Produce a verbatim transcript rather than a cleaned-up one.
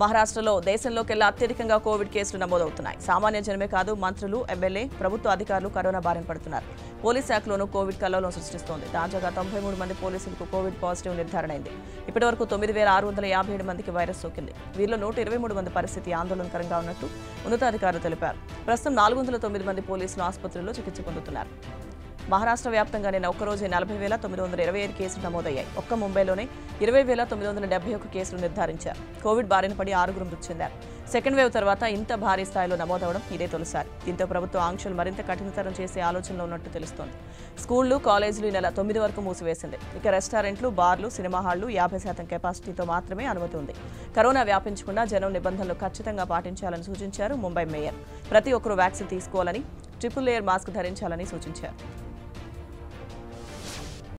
మహారాష్ట్రలో దేశంలోకెల్లా అత్యధికంగా కోవిడ్ కేసులు నమోదవుతున్నాయి. సామాన్య జనమే కాదు, మంత్రులు, ఎమ్మెల్యే, ప్రభుత్వ అధికారులు కరోనా బారిన పడుతున్నారు. పోలీస్ శాఖలోనూ కోవిడ్ కల్లోలం సృష్టిస్తోంది. తాజాగా తొంభై మూడు మంది పోలీసులకు కోవిడ్ పాజిటివ్ నిర్ధారణ అయింది. ఇప్పటివరకు తొమ్మిది వేల ఆరు వందల యాభై ఏడు మందికి వైరస్ సోకింది. వీరిలో నూట ఇరవై మూడు మంది పరిస్థితి ఆందోళనకరంగా ఉన్నట్టు ఉన్నతాధికారులు తెలిపారు. ప్రస్తుతం నాలుగు వందల తొమ్మిది మంది పోలీసులు ఆసుపత్రుల్లో చికిత్స పొందుతున్నారు. మహారాష్ట్ర వ్యాప్తంగా నిన్న ఒక్కరోజు నలభై వేల తొమ్మిది వందల ఇరవై ఐదు కేసులు నమోదయ్యాయి. ఒక్క ముంబైలోనే ఇరవై వేల తొమ్మిది వందల డెబ్బై ఒక్క కేసులు నిర్ధారించారు. కోవిడ్ బారిన పడి ఆరుగురు మృతి చెందారు. సెకండ్ వేవ్ తర్వాత ఇంత భారీ స్థాయిలో నమోదవడం ఇదే తొలిసారి. దీంతో ప్రభుత్వ ఆంక్షలు మరింత కఠినతరం చేసే ఆలోచనలో ఉన్నట్టు తెలుస్తోంది. స్కూళ్లు, కాలేజీలు ఈ నెల తొమ్మిది వరకు మూసివేసింది. ఇక రెస్టారెంట్లు, బార్లు, సినిమా హాళ్లు యాభై శాతం కెపాసిటీతో మాత్రమే అనుమతి ఉంది. కరోనా వ్యాపించకుండా జనం నిబంధనలు ఖచ్చితంగా పాటించాలని సూచించారు ముంబై మేయర్. ప్రతి ఒక్కరూ వ్యాక్సిన్ తీసుకోవాలని, ట్రిపుల్ లేయర్ మాస్క్ ధరించాలని సూచించారు.